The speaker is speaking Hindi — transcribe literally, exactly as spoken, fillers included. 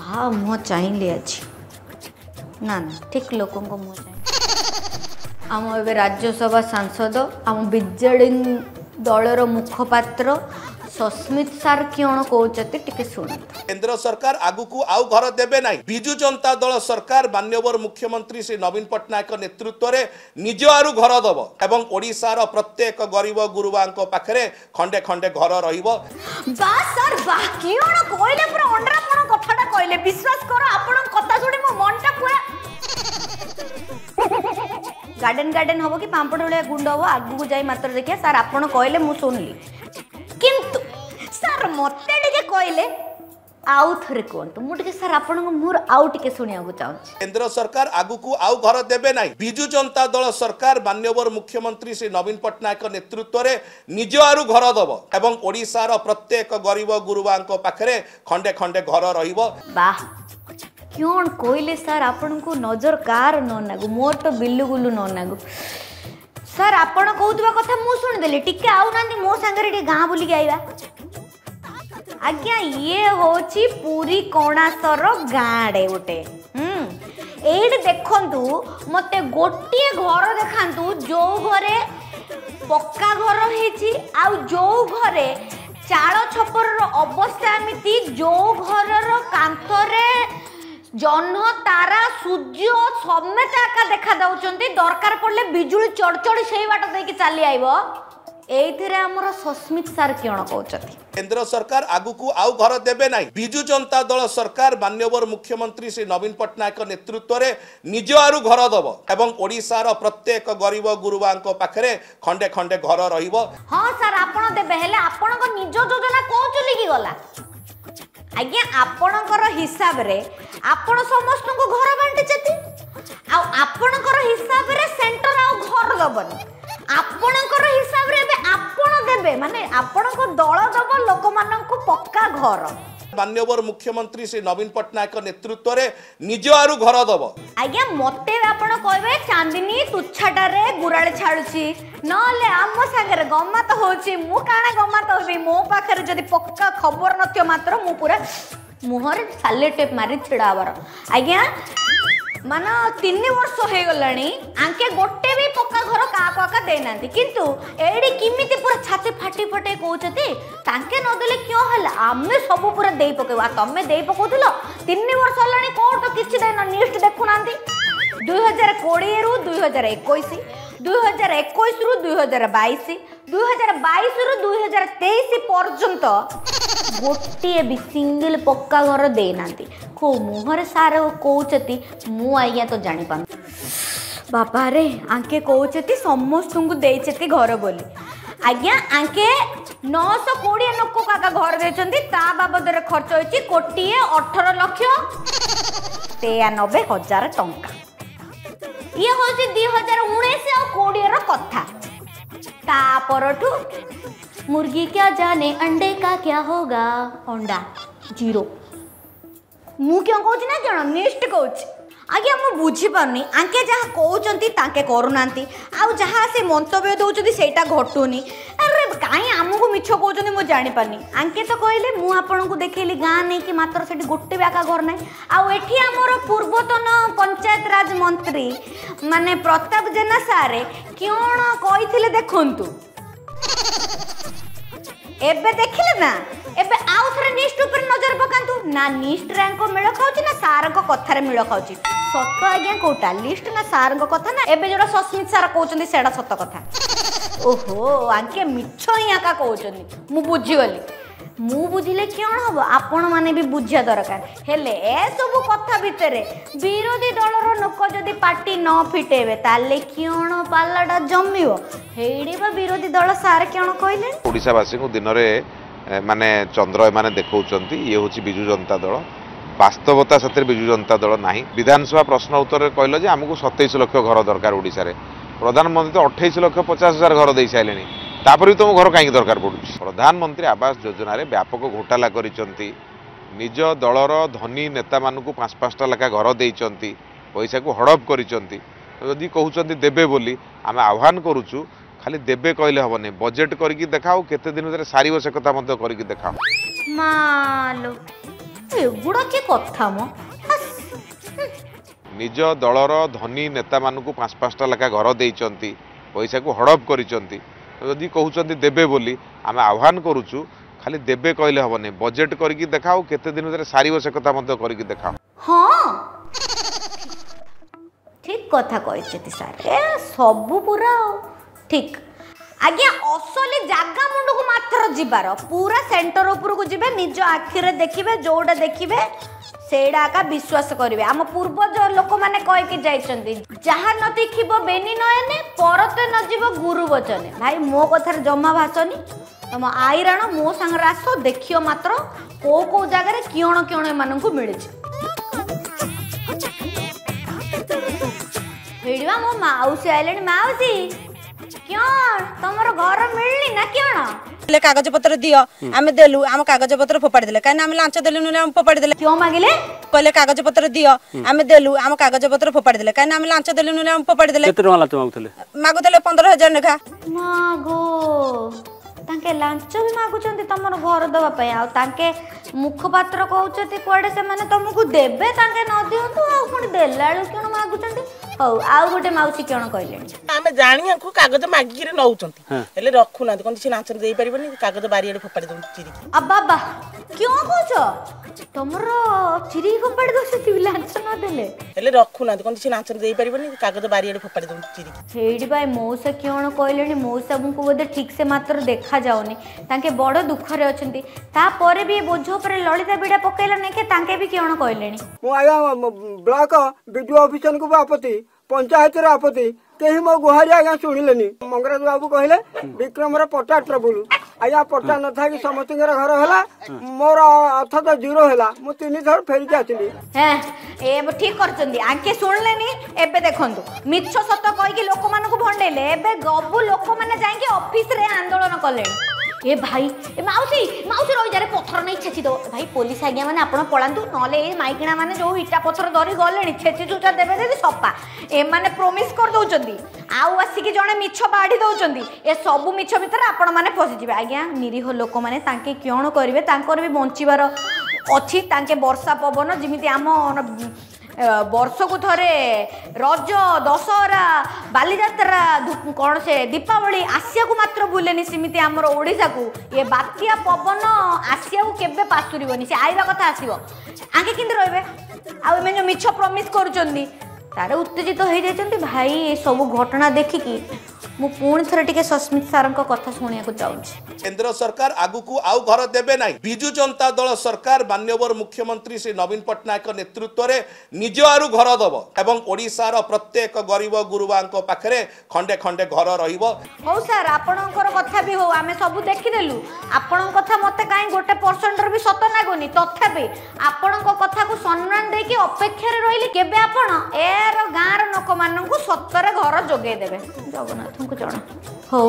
कहा मुँह चाहिए अच्छी ना ना ठीक लोक मुँह चाहिए आम ए राज्यसभा सांसद आम बीजेडी दलर मुखपात्र सस्मित सार कौन कहते शुण केंद्र सरकार आगु को आउ घर देवे ना विजु जनता दल सरकार माननीय मुख्यमंत्री श्री नवीन पट्टनायक नेतृत्व में निज आरु घर दब एवं ओडिशार प्रत्येक गरीब गुरुवा पाखे खंडे खंडे घर रही गार्डन गार्डन हम कि पापड़ भाया गुंड हम आगू जा मात्र देखिए सार आपड़ कहले मु सुनली किंतु सार मत कहले आउ थे कहतु मुझे सार आप मुहर आउ टे शुणा चाहिए केंद्र सरकार आगु को आउ घर देवे ना विजु जनता दल सरकार माननीय मुख्यमंत्री श्री नवीन पट्टनायक नेतृत्व में निज आरु घर दब एवं ओडिशार प्रत्येक गरीब गुरुवा पाखे खंडे खंडे घर रही क्यों कहले सार आपण को नजर कार न नागू मोर तो बिलुगुलू न नागू सार आपण कहूबा कथा मुझे टिके आउ ना मो सागर गाँ बुलिक आईवा आज्ञा ये हूँ पूरी कोणासर गाँडे गोटे ये देखु मत गोटे घर देखु जो घरे पक्का घर होती आउ जो घरे चाल छपर अवस्था एमती जो घर कांतरे जह्न तारा सूर्य समेत एका देखा दौरान दरकार पड़े बिजुली चढ़चढ़ी से बाट देखिए चली आईब ये सस्मित सार कौन कहते केंद्र सरकार आगु को आउ घर देवे ना विजु जनता दल सरकार माननीय मुख्यमंत्री श्री नवीन पट्टनायक नेतृत्व में निज आरु घर दब एवं ओडिशार प्रत्येक गरीब गुरुवा पाखे खंडे खंडे घर रही हाँ सार आप देवे आपण निज योजना कौन चुकी गला आज्ञा आपणकर हिसाब रे आपण समस्त को घर बांटी आपणकर हिसाब रे सेंटर आउ घर दबन आपणकर हिसाब रे आपण देबे माने आपण को दल दब लोक मानन को पक्का घर माननीय मुख्यमंत्री श्री नवीन पट्टनायक नेतृत्व में निज आरु घर दब आज्ञा मते आपण कहबे चांदनी तुच्छाटा रे गुराल छाडुची नले आम सागर गम्मत होची मु काना गम्मत होबी मो पाखरे जदी पक्का खबर नथियो मात्र मु पूरा मुहर साले टेप मारी छिडावर आज्ञा मान तीन वर्ष हो गलानी आंके गोटे भी पक्का घर का पक्का देना किंतु एड़ी किमिति पूरा छाती फाटी फटे कहते नदेले क्यों है आम सब पूरा दे पकेबा तमें दे पकाउल तीन वर्ष होगा कौन तो किसी देना निस्ट देखुना दुई हजार कोड़े रु दुई हजार एक दुई हजार एक रु दुई हजार बैश दुई हजार बैश रु दुई हजार तेईस पर्यंत गोटे भी सिंगल पक्का घर देना को मुहर सारा कहते मु आज्ञा तो जापा बापा रे आंके कहते समस्त को देते घर बोली आज्ञा आंके नौश कोड़े लोक का घर देते बाबद खर्च हो कोटी अठर लक्ष तेयानबे हजार टंका ये हूँ दुई हजार उन्नीस कोड़े रहा तापरठू मुर्गी क्या जाने अंडे का क्या होगा अंडा जीरो मु क्यों कहूँ ना जान नेक्स्ट कहूँ आज्ञा मुझे बुझी पारनी आंके जहाँ कहते तांके करूना आउ जहाँ से मंतव्य दौरान सेटा घटूनी अरे कहीं आमको मिछ कहते मुझे जापारनी आंके तो कहले मु आपण को देखली गाँ नहीं कि मात्र से गोटे भी आका घर ना आठ आमर पूर्वतन पंचायत राज मंत्री माने प्रताप जेना सारे कौन कही देखु एबे देखिले ना एबे आउ थरे निष्ठ ऊपर नजर पकांतु ना निष्ठ रैंक मेल खाउची ना सार को कथा रे मेल खाउची सत आज्ञा कोटा लिस्ट ना सार को कथा ना एबे जोरा सस्मित सार कहउचंदी सेडा सत कथा ओहो आंके मिछ ही आका कहउचंदी मु बुझी गली मु बुझिले क्यों हम आपण माने भी बुझिया दरकार हेले ए सब कथा भितर विरोधी दलर लोक जदि पार्टी न फिटेबे ताले क्यों पालाडा जमियो हेडी बा विरोधी दल सार क्यों कहले ओडिसा वासी को दिन रे माने चंद्र माने देखौचंती ये होची बिजु जनता दल वास्तवता सते बिजु जनता दल नाही विधानसभा प्रश्न उत्तर रे कहलो जे हमकु सत्ताईस लाख घर दरकार ओडिसा रे प्रधानमंत्री तो अट्ठाईस लाख पचास हजार घर देई साइलेनी तापर भी तुम घर कहीं दरकार पड़ू प्रधानमंत्री आवास योजना रे व्यापक घोटाला करिसंती निज दलर धनी नेता मानकु पांच पांचटा लाख घर देइचंती पैसा को हड़प करिसंती यदि कहउचंती देबे बोली आम आह्वान करूचु खाली देबे कहले हबने बजेट करके देखाओ केते दिन भीतर सारी वर्ष कथा मत करके देखाओ मालो एगुड़ा के कथा मो निज दलर धनी नेता मानू पांच पांचटा लेखा घर देइचंती पैसा को हड़प करिचंती जदि कहउचंती देबे बोली आम आह्वान करूचु खाली देबे कहले हबने बजेट करके देखाओ केते दिन भीतर सारी वर्ष कथा मत करके देखाओ। हां ठीक कथा कहिसेती सर ए सब पूरा ठीक आज्ञा असली जगह मुंड को मात्र जीवार पूरा सेंटर उपर को जीवे निज आखिरे देखिबे जोडा देखिबे सेडा का विश्वास करिवे हम पूर्वज लोक माने कह के जाइचंदी जहां न देखिबो बेनी नयने परते न जीवो गुरु वचने भाई मो कथार जम्मा भाषणी तुम आईराण मो संग रासो देखियो मात्र को को जगह रे कियण कियण मानन को मिले भेड़वा मो माउसी आइलैंड माउसी क्यों तमरो घर मिलनी ना क्यों ले कागज पत्र दियो आमे देलु आम कागज पत्र फोपाड़ देले काहे ना आमे लांच देलु न आमे फोपाड़ देले क्यों मांगले कहले कागज पत्र दियो आमे देलु आम कागज पत्र फोपाड़ देले काहे ना आमे लांच देलु न आमे फोपाड़ देले केते लांच मांगुतले मांगुतले पंद्रह हज़ार नेखा मागो तांके लांच भी मांगुचंती तमरो घर दवा पय आ तांके मुखपत्र कहउचती कोडे से माने तमको देबे तांके न दियंतु आ कोन देलाळु क्यों मांगुचंती हो आउ गोटे माउसी केण कहले आमे जानिया को कागज मागी रे नउचंती हेले रखु ना कोन से नाचन देई परिबनी कागज बारी आडे फोपाड़ दों चिरी अब बाबा क्यों कहछो तमरो चिरी फोपाड़ दोसती लांच न देले हेले रखु ना कोन से नाचन देई परिबनी कागज बारी आडे फोपाड़ दों चिरी हेडी भाई मौसा केण कहलेनी मौसा हमको गोदे ठीक से मात्र देखा जाओनी ताके बड़ दुख रे अछंती ता परे भी बोझो पर ललिता बिडा पकैला नै के ताके भी केण कहलेनी मो आया ब्लॉक बीडीओ ऑफिसन को आपत्ति पंचायत आपत्ति कहीं मो गुहारी आगे शुणिले मंगराज बाबू कहले विक्रम पट्टा ट्रबुल आज्ञा पट्टा न था कि समस्त घर है मोर अर्थ तो जीरो थर फेरिक ठीक करके शुणिले एबे देखंतु मिछ सत कहि लोक मानक भंडेले एबे गबु लोक माने जाय कि ऑफिस रे आंदोलन कले ए भाई ए माउसी माउसी रोई जारे पत्थर नहीं छेची दो भाई पुलिस आज्ञा माने आपण पळांतु नले ए माइकिणा माने जो इटा पत्थर धरी गलेनी छेची चुचा देबे दे सपा ए माने प्रॉमिस कर दउ चंदी आउ आसी कि जणे मिछ बाढी दउ चंदी ए सबु मिछ भीतर आपण माने फसी जिवे आज्ञा निरीह लोक माने तांके कियण करिवे तांकर भी बंचिबार अछि तांके वर्षा पवन जिमिति आम वर्ष को थरे रज दशहरा बालीजात्रा कौन से दीपावली आसिया को मात्र भूलेनी सेमती आमर ओडिशा को ये बात्या पवन आसिया को केबे पासुरीबनी से आइबा कथा आसीबो आगे किंतु रहबे आ एमे जो मिछ प्रॉमिस करूचंदी तारे उत्तेजित होई जायचंदी भाई ए सब घटना देखि की मु पूर्ण थरे टिके सस्मित सारन को कथा सुनिया को चाहू केंद्र सरकार आगु को आउ घर देबे नाही बिजु जनता दल सरकार माननीय मुख्यमंत्री श्री नवीन पटनायक नेतृत्व रे निज आरु घर दब एवं ओडिसा रो प्रत्येक गरीब गुरुवा को पाखरे खंडे खंडे घर रहिबो। हो सर आपनकर कथा भी हो आमे सब देखि देलु आपन कथा मते काई गोटे परसेंट रे भी सत लागोनी तथापि आपनकर कथा को सम्मान दे कि अपेक्षा रे रहिले केबे आपन ए रो गार लोक मानन को सत्तर घर जोगे देबे जगन्नाथ हो।